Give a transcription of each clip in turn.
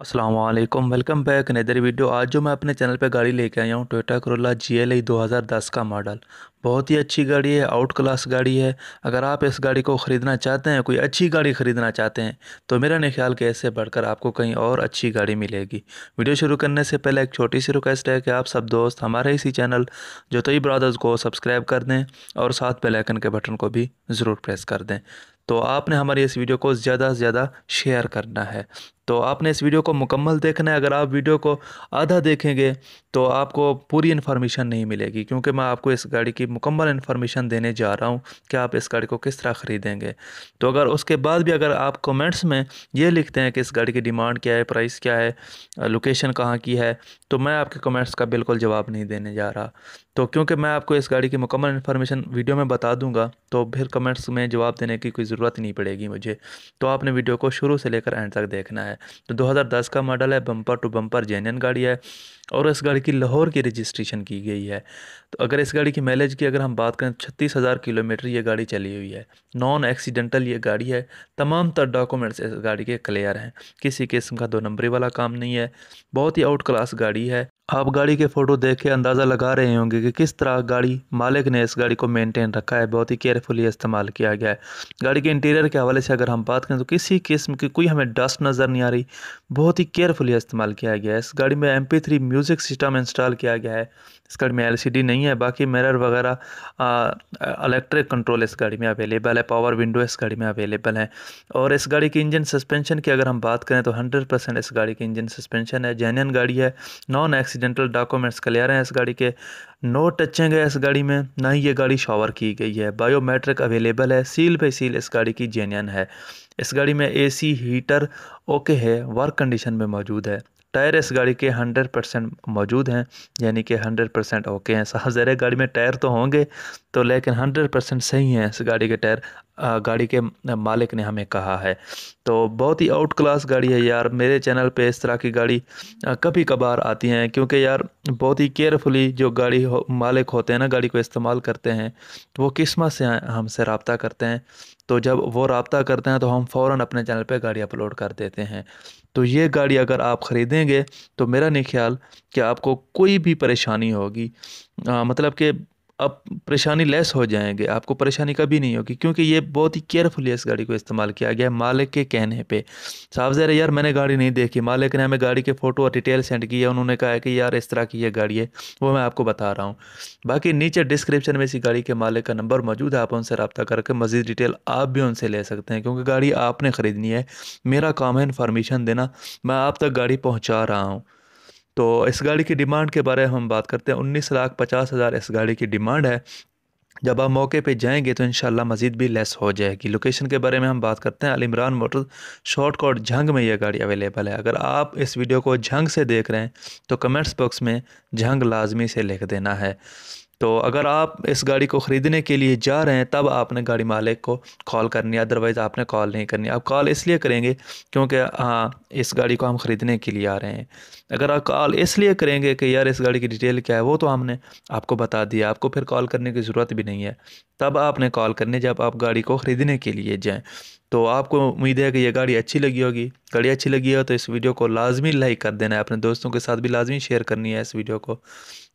अस्सलाम welcome back नदर video. आज जो मैं अपने चैनल पे गाड़ी लेके आया हूँ टोयोटा कोरोला GLI 2010 का मॉडल। बहुत ही अच्छी गाड़ी है, आउट क्लास गाड़ी है। अगर आप इस गाड़ी को ख़रीदना चाहते हैं, कोई अच्छी गाड़ी ख़रीदना चाहते हैं, तो मेरा नहीं ख्याल कि ऐसे बढ़कर आपको कहीं और अच्छी गाड़ी मिलेगी। वीडियो शुरू करने से पहले एक छोटी सी रिक्वेस्ट है कि आप सब दोस्त हमारे इसी चैनल जो तो ई ब्रदर्स को सब्सक्राइब कर दें और साथ बेल आइकन के बटन को भी ज़रूर प्रेस कर दें। तो आपने हमारी इस वीडियो को ज़्यादा से ज़्यादा शेयर करना है, तो आपने इस वीडियो को मुकम्मल देखना है। अगर आप वीडियो को आधा देखेंगे तो आपको पूरी इन्फॉर्मेशन नहीं मिलेगी, क्योंकि मैं आपको इस गाड़ी की मुकम्मल इन्फॉर्मेशन देने जा रहा हूं कि आप इस गाड़ी को किस तरह ख़रीदेंगे। तो अगर उसके बाद भी अगर आप कमेंट्स में ये लिखते हैं कि इस गाड़ी की डिमांड क्या है, प्राइस क्या है, लोकेशन कहाँ की है, तो मैं आपके कमेंट्स का बिल्कुल जवाब नहीं देने जा रहा। तो क्योंकि मैं आपको इस गाड़ी की मुकम्मल इन्फॉर्मेशन वीडियो में बता दूँगा, तो फिर कमेंट्स में जवाब देने की कोई ज़रूरत नहीं पड़ेगी मुझे। तो आपने वीडियो को शुरू से लेकर एंड तक देखना है। तो 2010 का मॉडल है, बम्पर टू बम्पर जेन्युइन गाड़ी है और इस गाड़ी की लाहौर की रजिस्ट्रेशन की गई है। तो अगर इस गाड़ी की माइलेज की अगर हम बात करें, 36,000 किलोमीटर ये गाड़ी चली हुई है। नॉन एक्सीडेंटल ये गाड़ी है। तमाम तर डॉक्यूमेंट्स इस गाड़ी के क्लियर हैं, किसी किस्म का दो नंबरी वाला काम नहीं है। बहुत ही आउट क्लास गाड़ी है। आप गाड़ी के फ़ोटो देख के अंदाज़ा लगा रहे होंगे कि किस तरह गाड़ी मालिक ने इस गाड़ी को मेंटेन रखा है। बहुत ही केयरफुली इस्तेमाल किया गया है। गाड़ी के इंटीरियर के हवाले से अगर हम बात करें तो किसी किस्म की कोई हमें डस्ट नज़र नहीं आ रही। बहुत ही केयरफुली इस्तेमाल किया गया है। इस गाड़ी में MP3 म्यूज़िक सिस्टम इंस्टॉल किया गया है। इस गाड़ी में LCD नहीं है। बाकी मिरर वगैरह इलेक्ट्रिक कंट्रोल इस गाड़ी में अवेलेबल है। पावर विंडो इस गाड़ी में अवेलेबल है। और इस गाड़ी की इंजन सस्पेंशन की अगर हम बात करें तो 100% इस गाड़ी की इंजन सस्पेंशन है। जेन्युइन गाड़ी है। नॉन एक्सीडेंटल डॉक्यूमेंट्स क्लियर हैं इस गाड़ी के। नो टचिंग है इस गाड़ी में, ना ही ये गाड़ी शॉवर की गई है। बायोमेट्रिक अवेलेबल है। सील पे सील इस गाड़ी की जेन्युइन है। इस गाड़ी में AC हीटर ओके है, वर्क कंडीशन में मौजूद है। टायर इस गाड़ी के 100% मौजूद हैं, यानी कि 100% ओके हैं। साहब गाड़ी में टायर तो होंगे तो, लेकिन 100% सही हैं इस गाड़ी के टायर, गाड़ी के मालिक ने हमें कहा है। तो बहुत ही आउट क्लास गाड़ी है यार। मेरे चैनल पे इस तरह की गाड़ी कभी कभार आती हैं, क्योंकि यार बहुत ही केयरफुली जो गाड़ी मालिक होते हैं ना, गाड़ी को इस्तेमाल करते हैं, तो वो किस्मत से हमसे रब्ता करते हैं। तो जब वो रब्ता करते हैं तो हम फ़ौरन अपने चैनल पे गाड़ी अपलोड कर देते हैं। तो ये गाड़ी अगर आप ख़रीदेंगे तो मेरा नहीं ख्याल कि आपको कोई भी परेशानी होगी। मतलब कि आप परेशानी लेस हो जाएंगे, आपको परेशानी कभी नहीं होगी, क्योंकि ये बहुत ही केयरफुली इस गाड़ी को इस्तेमाल किया गया है मालिक के कहने पे। साफ ज़ाहिर है यार, मैंने गाड़ी नहीं देखी। मालिक ने हमें गाड़ी के फ़ोटो और डिटेल सेंड की है। उन्होंने कहा है कि यार इस तरह की ये गाड़ी है, वो मैं आपको बता रहा हूँ। बाकी नीचे डिस्क्रिप्शन में इसी गाड़ी के मालिक का नंबर मौजूद है। आप उनसे रब्ता करके मज़ीद डिटेल आप भी उनसे ले सकते हैं, क्योंकि गाड़ी आपने ख़रीदनी है। मेरा काम है इन्फॉर्मेशन देना, मैं आप तक गाड़ी पहुँचा रहा हूँ। तो इस गाड़ी की डिमांड के बारे में हम बात करते हैं। 19,50,000 इस गाड़ी की डिमांड है। जब आप मौके पे जाएंगे तो इंशाल्लाह मज़ीद भी लेस हो जाएगी। लोकेशन के बारे में हम बात करते हैं। अलीमरान मोटर्स शॉर्टकट झंग में यह गाड़ी अवेलेबल है। अगर आप इस वीडियो को झंग से देख रहे हैं तो कमेंट्स बॉक्स में झंग लाजमी से लिख देना है। तो अगर आप इस गाड़ी को ख़रीदने के लिए जा रहे हैं, तब आपने गाड़ी मालिक को कॉल करनी है, अदरवाइज़ आपने कॉल नहीं करनी। आप कॉल इसलिए करेंगे क्योंकि हाँ, इस गाड़ी को हम ख़रीदने के लिए आ रहे हैं। अगर आप कॉल इसलिए करेंगे कि यार इस गाड़ी की डिटेल क्या है, वो तो हमने आपको बता दिया, आपको फिर कॉल करने की ज़रूरत भी नहीं है। तब आपने कॉल करनी जब आप गाड़ी को ख़रीदने के लिए जाएँ। तो आपको उम्मीद है कि यह गाड़ी अच्छी लगी होगी। गाड़ी अच्छी लगी हो तो इस वीडियो को लाजमी लाइक कर देना है। अपने दोस्तों के साथ भी लाजमी शेयर करनी है इस वीडियो को।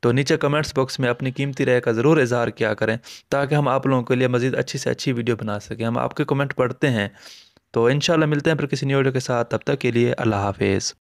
तो नीचे कमेंट्स बॉक्स में अपनी कीमती राय का ज़रूर इजहार किया करें, ताकि हम आप लोगों के लिए मज़ीद अच्छी से अच्छी वीडियो बना सकें। हम आपके कमेंट पढ़ते हैं। तो इंशाल्लाह मिलते हैं फिर किसी नई वीडियो के साथ। तब तक के लिए अल्लाह हाफ़िज़।